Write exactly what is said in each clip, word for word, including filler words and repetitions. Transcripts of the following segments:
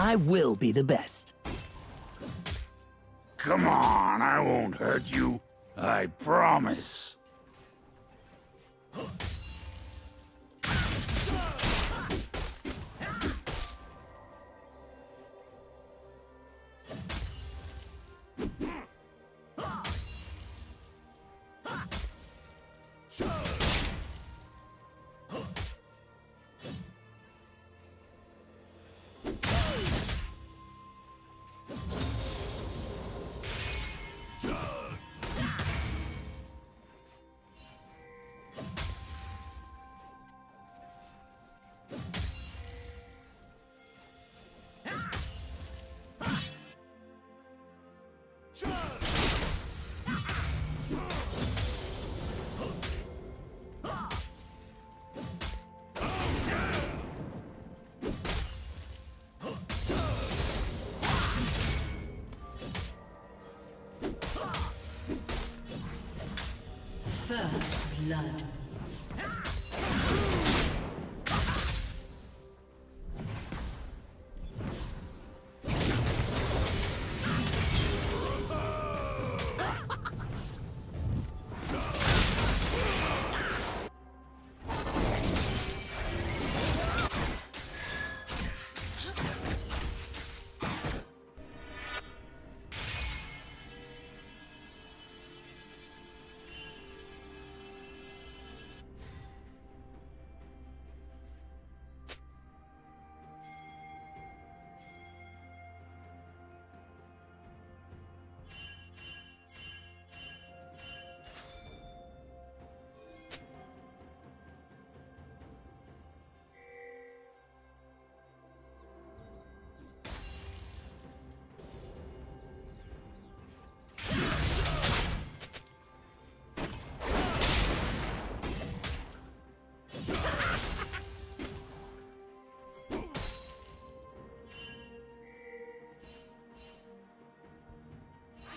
I will be the best. Come on, I won't hurt you. I promise. First blood.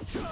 Shut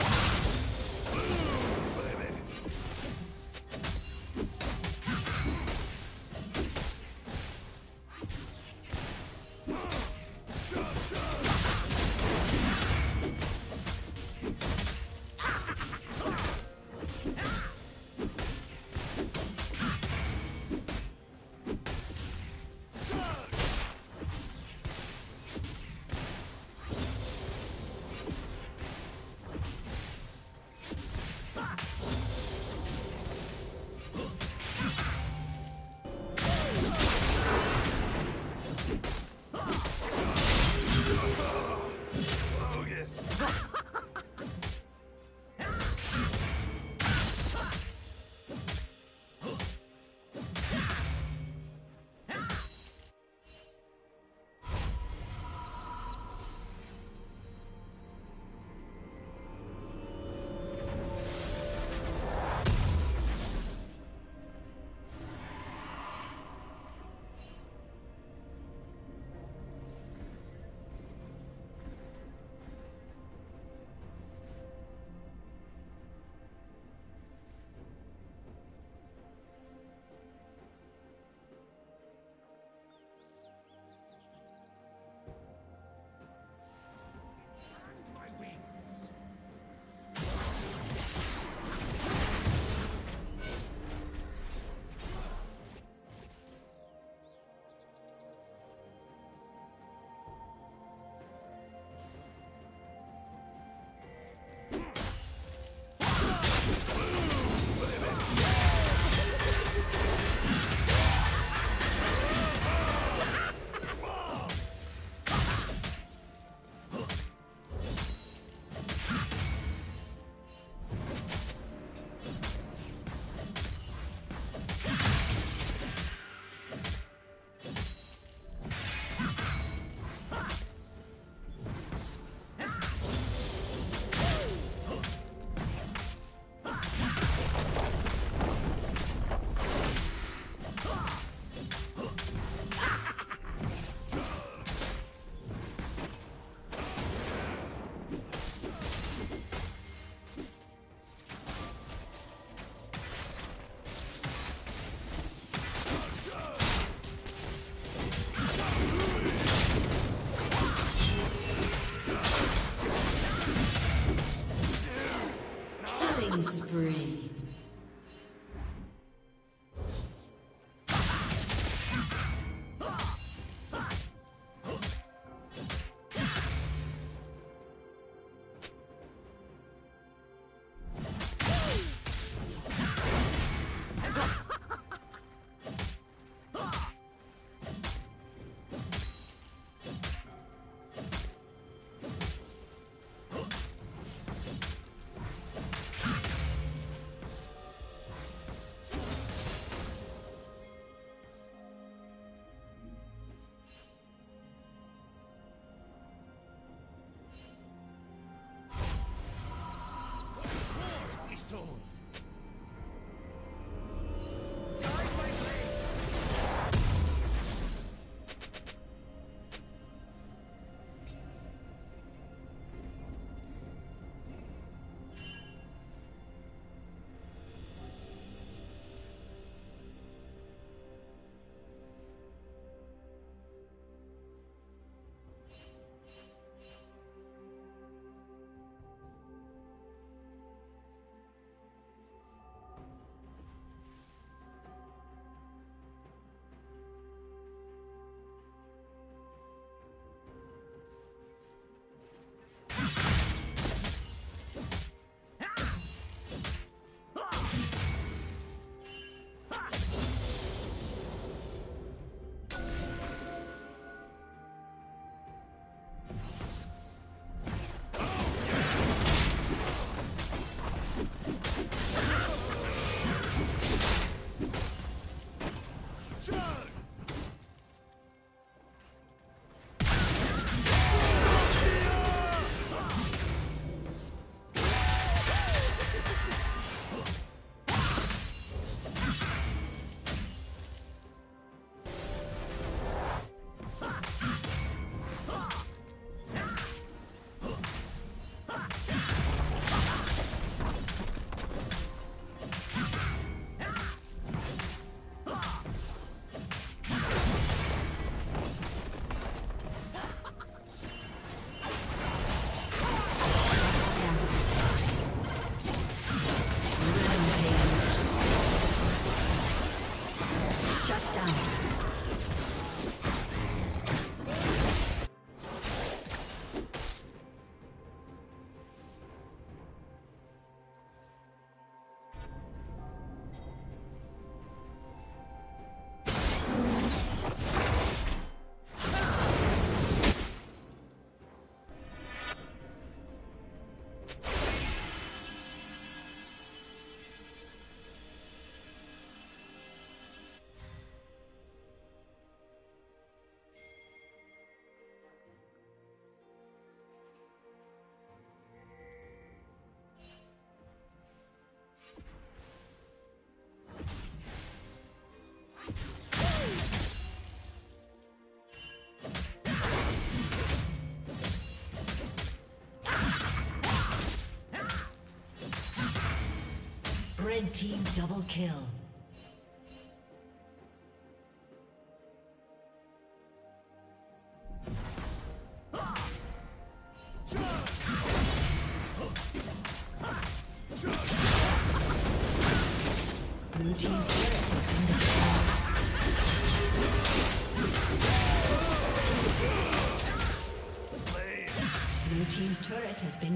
Red team double kill.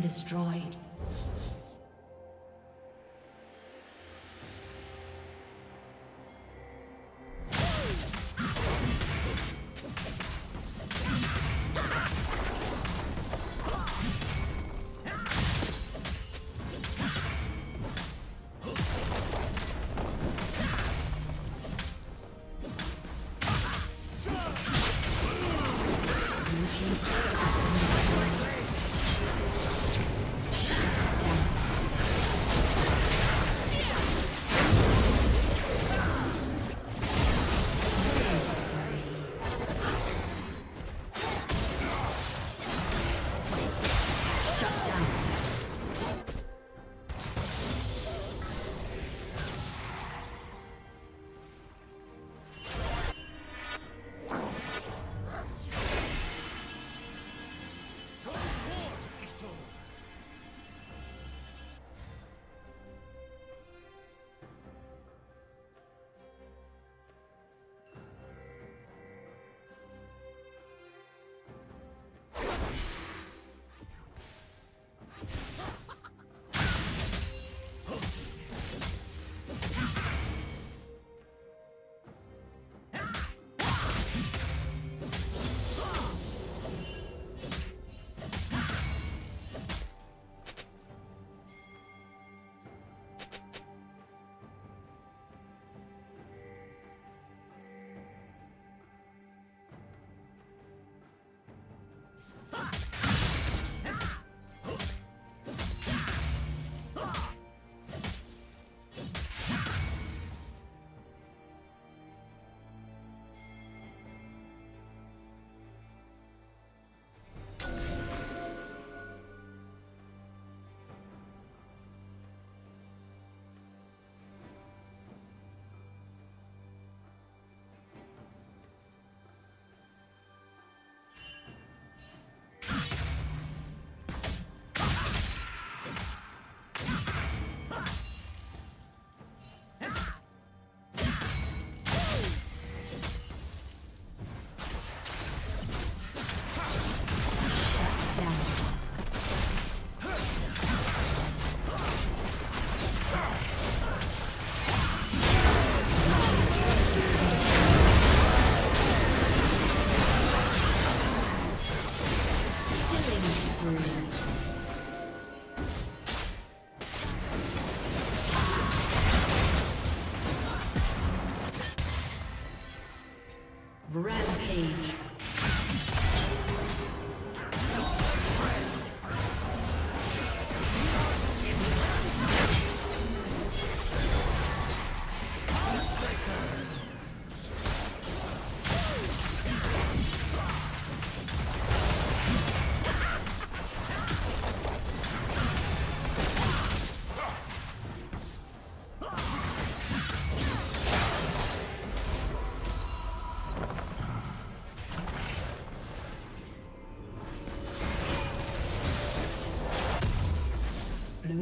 Destroyed. Rampage. Blue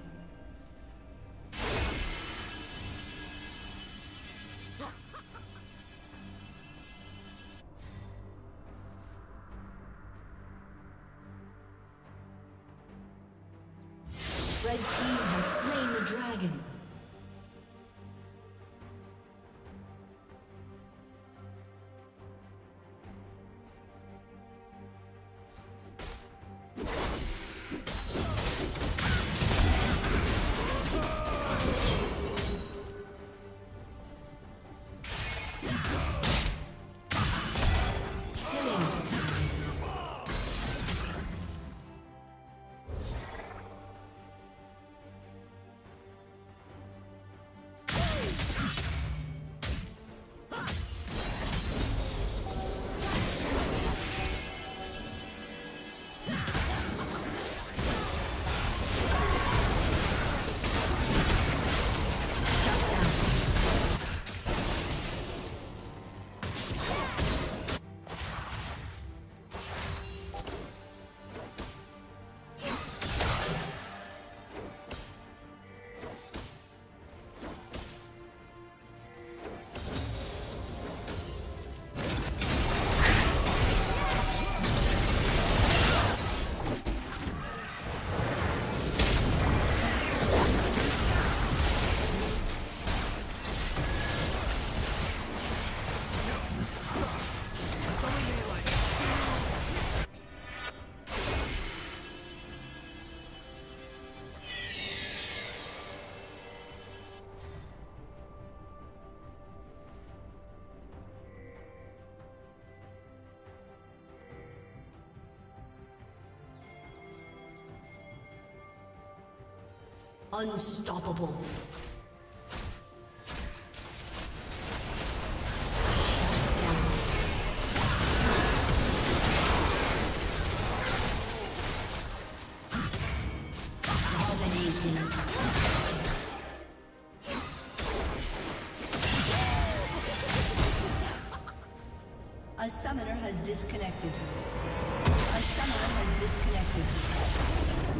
Red team has slain the dragon. Unstoppable. A summoner has disconnected. A summoner has disconnected.